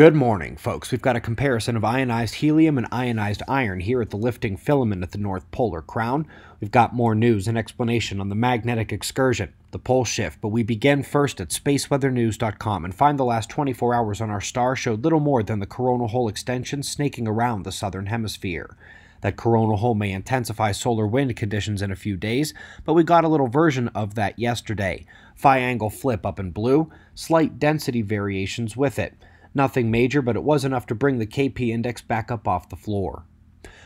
Good morning, folks. We've got a comparison of ionized helium and ionized iron here at the lifting filament at the North Polar Crown. We've got more news and explanation on the magnetic excursion, the pole shift, but we begin first at spaceweathernews.com and find the last 24 hours on our star showed little more than the coronal hole extension snaking around the southern hemisphere. That coronal hole may intensify solar wind conditions in a few days, but we got a little version of that yesterday. Phi angle flip up in blue, slight density variations with it. Nothing major, but it was enough to bring the KP index back up off the floor.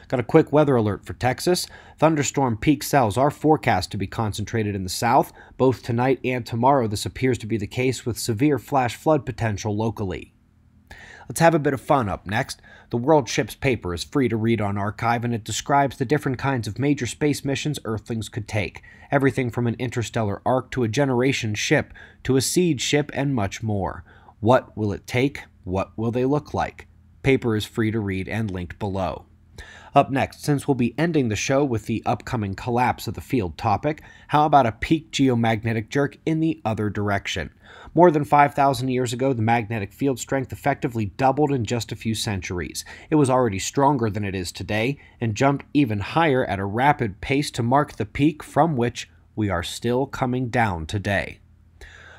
Got a quick weather alert for Texas. Thunderstorm peak cells are forecast to be concentrated in the south. Both tonight and tomorrow this appears to be the case with severe flash flood potential locally. Let's have a bit of fun up next. The World Ship's paper is free to read on archive, and it describes the different kinds of major space missions Earthlings could take. Everything from an interstellar arc to a generation ship to a seed ship and much more. What will it take? What will they look like? Paper is free to read and linked below. Up next, since we'll be ending the show with the upcoming collapse of the field topic, how about a peak geomagnetic jerk in the other direction? More than 5,000 years ago, the magnetic field strength effectively doubled in just a few centuries. It was already stronger than it is today and jumped even higher at a rapid pace to mark the peak from which we are still coming down today.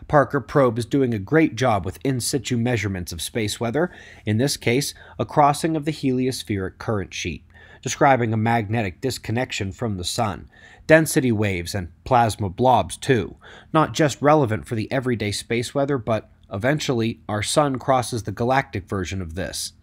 Parker Probe is doing a great job with in-situ measurements of space weather, in this case, a crossing of the heliospheric current sheet, describing a magnetic disconnection from the sun, density waves, and plasma blobs too, not just relevant for the everyday space weather, but eventually our sun crosses the galactic version of this.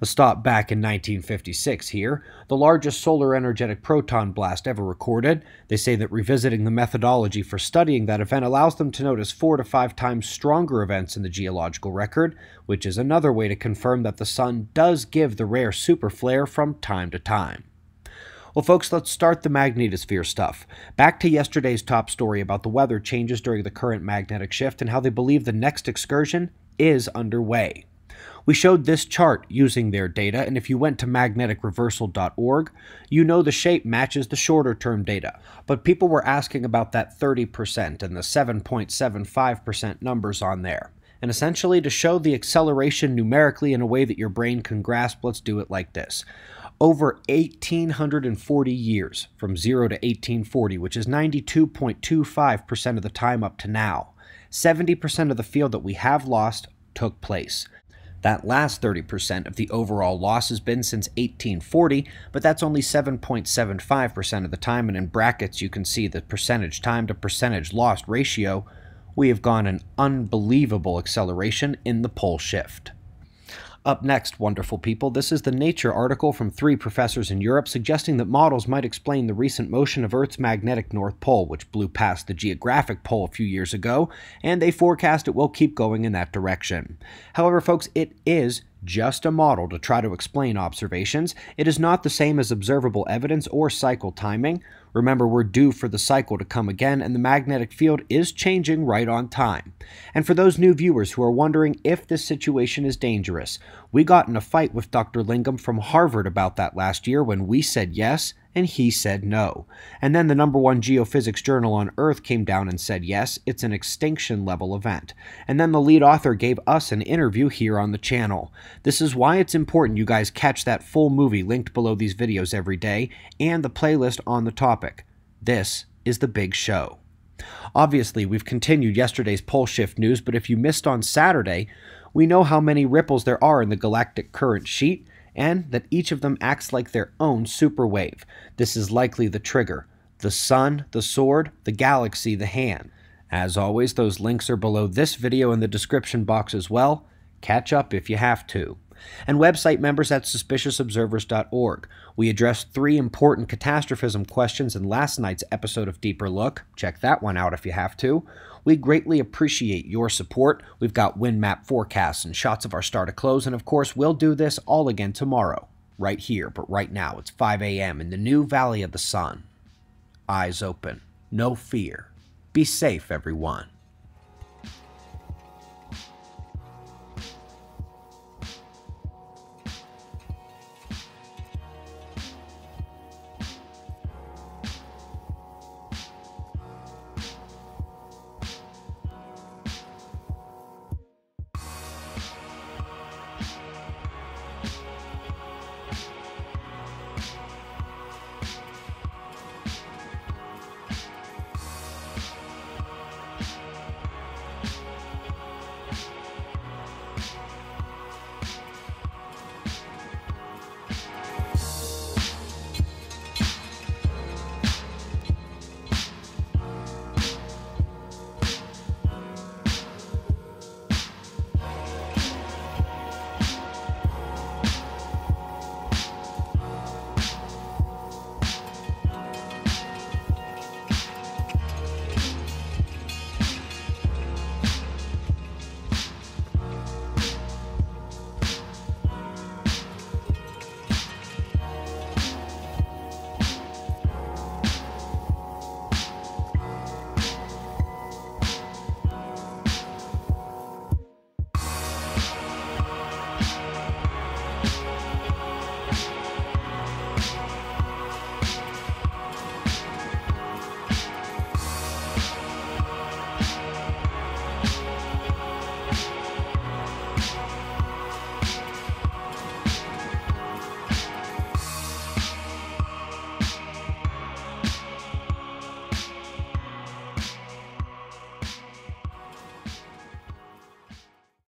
A stop back in 1956 here, the largest solar energetic proton blast ever recorded. They say that revisiting the methodology for studying that event allows them to notice 4 to 5 times stronger events in the geological record, which is another way to confirm that the sun does give the rare super flare from time to time. Well, folks, let's start the magnetosphere stuff. Back to yesterday's top story about the weather changes during the current magnetic shift and how they believe the next excursion is underway. We showed this chart using their data, and if you went to magneticreversal.org, you know the shape matches the shorter-term data. But people were asking about that 30% and the 7.75% numbers on there. And essentially, to show the acceleration numerically in a way that your brain can grasp, let's do it like this. Over 1,840 years, from 0 to 1840, which is 92.25% of the time up to now, 70% of the field that we have lost took place. That last 30% of the overall loss has been since 1840, but that's only 7.75% of the time, and in brackets you can see the percentage time to percentage lost ratio. We have gone an unbelievable acceleration in the pole shift. Up next, wonderful people, this is the Nature article from 3 professors in Europe suggesting that models might explain the recent motion of Earth's magnetic North Pole, which blew past the geographic pole a few years ago, and they forecast it will keep going in that direction. However, folks, it is just a model to try to explain observations. It is not the same as observable evidence or cycle timing. Remember, we're due for the cycle to come again, and the magnetic field is changing right on time. And for those new viewers who are wondering if this situation is dangerous, we got in a fight with Dr. Lingam from Harvard about that last year when we said yes and he said no. And then the #1 geophysics journal on Earth came down and said yes, it's an extinction level event. And then the lead author gave us an interview here on the channel. This is why it's important you guys catch that full movie linked below these videos every day and the playlist on the topic. This is the big show. Obviously, we've continued yesterday's pole shift news, but if you missed on Saturday, we know how many ripples there are in the galactic current sheet, and that each of them acts like their own superwave. This is likely the trigger. The sun, the sword, the galaxy, the hand. As always, those links are below this video in the description box as well. Catch up if you have to. And website members at suspiciousobservers.org. We addressed 3 important catastrophism questions in last night's episode of Deeper Look. Check that one out if you have to. We greatly appreciate your support. We've got wind map forecasts and shots of our star to close, and of course, we'll do this all again tomorrow, right here. But right now, it's 5 a.m. in the new Valley of the Sun. Eyes open. No fear. Be safe, everyone.